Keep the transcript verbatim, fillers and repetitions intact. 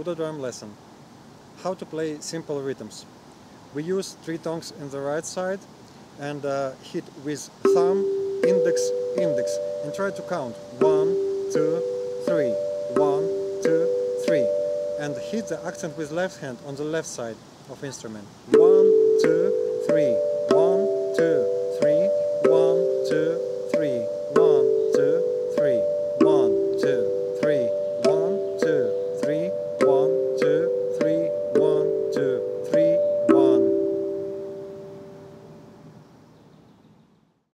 Guda drum lesson. How to play simple rhythms. We use three tongues in the right side and uh, hit with thumb, index, index, and try to count one, two, three, one, two, three, and hit the accent with left hand on the left side of instrument. One, two, three.